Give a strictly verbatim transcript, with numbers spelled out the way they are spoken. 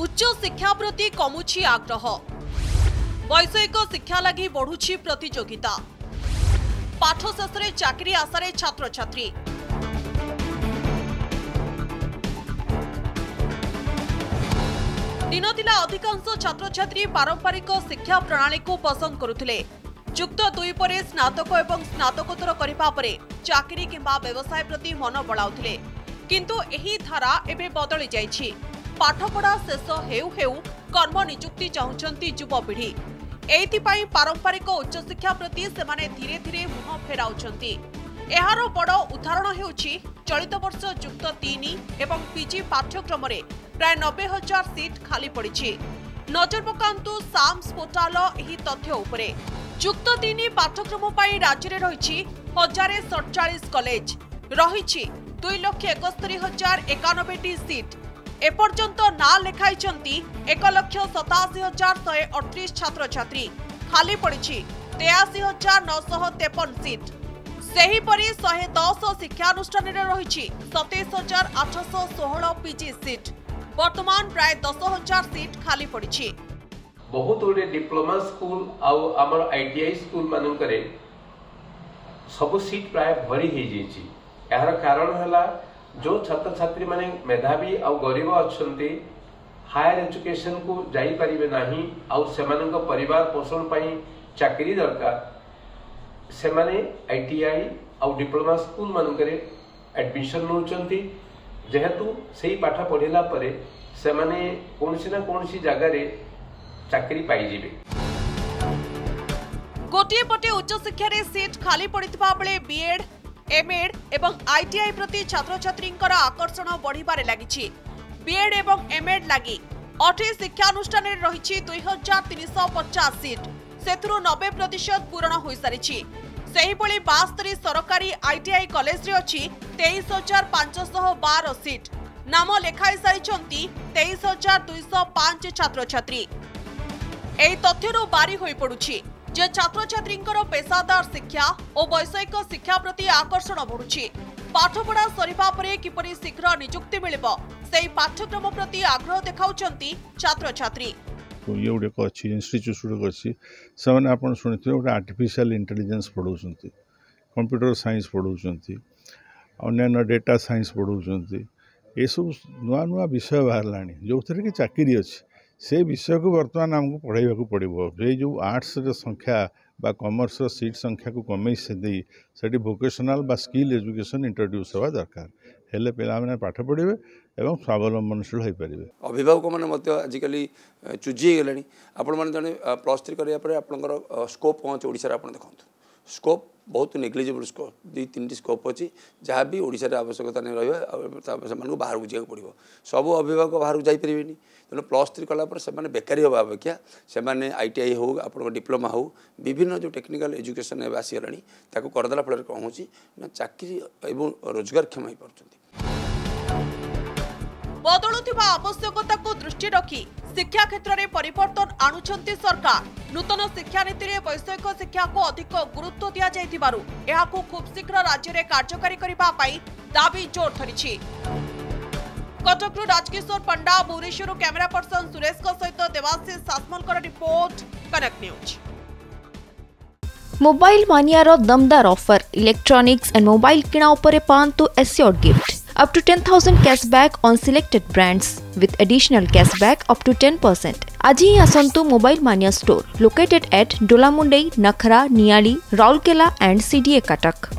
उच्च शिक्षा प्रति कमुछि आग्रह, वैषयिक शिक्षा लगी बढ़ुछि प्रतियोगिता, पाठ शेषे चाकरी आशारे छात्र छात्री। दिन थिला अधिकांश छात्र छात्री पारंपरिक शिक्षा प्रणाली को पसंद करुथिले। युक्त दुई पर स्नातक एवं स्नातकोत्तर करने पर चाकरी किंबा व्यवसाय प्रति मन बड़ाउथिले, किंतु एही धारा एबे बदली जाइछि। पाठपढ़ा शेष हेउ हेउ कर्म नियुक्ति चाहुछंती युवपीढ़ी। एइथिपाई पारंपरिक उच्च शिक्षा प्रति सेमाने धीरे धीरे मुह फेराउछंती। एहारो बड़ उदाहरण हेउछि चलित वर्ष युक्त तीन एवं पीजी पाठ्यक्रम रे प्राय नब्बे हजार सीट खाली पड़ी। नजर पकांतु साम्स पोर्टाल एही तथ्य उपरे। युक्त तीन पाठ्यक्रम पर राज्य में रही हजारे सैंतालीस कॉलेज, रही दुई लक्ष एकस्तरी हजार एकानबेटी सीट। एपर्यंत ना लेखाई एक लक्ष सताशी हजार शहे अड़तीस छात्र छात्री, खाली पड़ी तेयाशी हजार नौशह तेपन सीट। सेहीपरि शहे दस शिक्षानुष्ठान रही सतैश हजार आठश षोह पीजी सीट। वर्तमान प्राय दस हजार सीट खाली पड़ी। बहुत गुड़े डिप्लोमा स्कूल आउ आम आईटीआई स्कूल मानकरे सब सीट प्राय भरी हो जाइए। यार कारण है जो छात्र छात्री माने मेधावी आ गरीब अच्छे हायर एजुकेशन को जाई परिबे नाही आउ सेमानन को परिवार पोषण पाई चाकरी दरकार, सेमाने आईटीआई आउ डिप्लोमा स्कूल मानकरे एडमिशन नौचंती। जेहेतु सही पाठ पढ़िला परे सेमाने कोनसी ना कोनसी जगह रे चाकरी पाई जिबे। गोटिए पटे उच्च शिक्षा रे सीट खाली पड़ितबा बेले बीएड एमएड एवं आईटीआई प्रति छात्र छात्री आकर्षण बढ़िबारे लागिछि। बीएड एवं एमएड लागि अठे शिक्षानुष्ठान रही दुई हजार तीन सौ पचास सीट, से नब्बे प्रतिशत पूरण हो सारी। बास्तरी सरकारी आईटीआई कॉलेज अच्छी तेईस हजार पांचश बार सीट, नाम लेखाई सारी तेईस हजार दुई पांच छात्र छात्री। एही तथ्यरू बारी हो पड़ुछि जे छात्र छात्री पेशादार शिक्षा और वैषयिक शिक्षा प्रति आकर्षण बढ़ुछि। पाठपढ़ा सरिबा परे किपरि शीघ्र नियुक्ति मिलिबो सेही पाठ्यक्रम प्रति आग्रह देखाउछंती छात्र छात्री। ये उडे को अछि इंस्टिट्यूट अछि सेमाने आपण सुनिथियो उडे आर्टिफिशियल इंटेलिजेंस पढौछंती, कंप्यूटर साइंस पढौछंती, अन्य डेटा साइंस पढौछंती। ए सब नुवा नुवा विषय बाहरलाणी जोथरे कि चाकरी अछि से विषय को बर्तमान आमको पढ़ाई को पड़ो। ये जो आर्ट्स संख्या बा कॉमर्स सीट संख्या को कमे से भोकेशनाल बा स्किल एजुकेशन इंट्रोड्यूस होगा दरकार हेले पिला माने पाठ पढ़े एवं स्वावलंबनशील हो पारे। अभिभावक मैंने आजिकल चुजी गले आपने प्लस थ्री करापर आपंकर स्कोप कौन अच्छे ओडिशा आप देखते स्कोप बहुत नेग्लीजिबल स्कोप दी तीन स्कोप अच्छी जहाँ भी ओडिशा आवश्यकता नहीं रहा बाहर को जाए पड़ो। सब अभिभावक बाहर जापर तेना प्लस थ्री कलापर से बेकारी होगा अपेक्षा से आईटीआई हो आप डिप्लोमा हो विभिन्न जो टेक्निकल एजुकेशन आसीगला ताकू करदेला फल कौन हो चाकरी एवं रोजगारक्षम हो पार्टी। बदलुवा आवश्यकता को दृष्टि रखी शिक्षा क्षेत्र में परिवर्तन आणुचंती सरकार। नूतन शिक्षा नीति में वैषयिक शिक्षा को अधिक गुरुत्व दिया जायतिबारु एहाकु खूब शीघ्र राज्य में कार्यकारी करिबा पाई दाबी जोर धरिछि। कटकरू राजकिशोर पंडा, भुवनेश्वर कैमेरा पर्सन सुरेश को सहित देवाशीष सासमलकर रिपोर्ट, कनेक्ट न्यूज। मोबाइल मानियार दमदार ऑफर, इलेक्ट्रॉनिक्स एंड मोबाइल किणा उपरे पांतु assured gift up to ten thousand cashback on selected brands with additional cashback up to ten percent. Aji asantu Mobile Mania store located at Dolamundai, Nakhra, Niali, Raulkela and C D A Cuttack.